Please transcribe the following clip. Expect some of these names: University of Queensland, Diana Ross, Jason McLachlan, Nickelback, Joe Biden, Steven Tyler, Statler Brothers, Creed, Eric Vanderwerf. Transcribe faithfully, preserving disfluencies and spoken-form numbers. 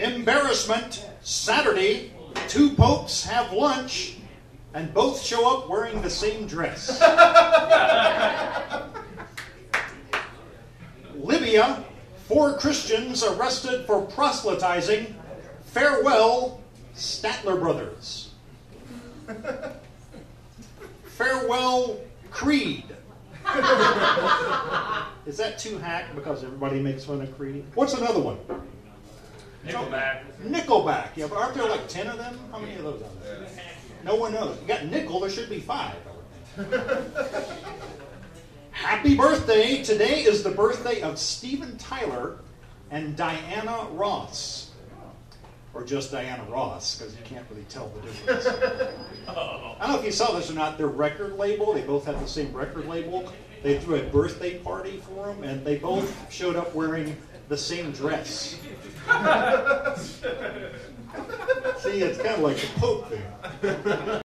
Embarrassment, Saturday, two popes have lunch, and both show up wearing the same dress. Libya, four Christians arrested for proselytizing. Farewell, Statler Brothers. Farewell, Creed. Is that too hack because everybody makes fun of Creed? What's another one? Nickelback. Nickelback. Yeah, but aren't there like ten of them? How many of those are there? No one knows. You got nickel, there should be five. Happy birthday. Today is the birthday of Steven Tyler and Diana Ross. Or just Diana Ross, because you can't really tell the difference. I don't know if you saw this or not. Their record label, they both had the same record label. They threw a birthday party for them, and they both showed up wearing the same dress. See, it's kind of like the Pope thing.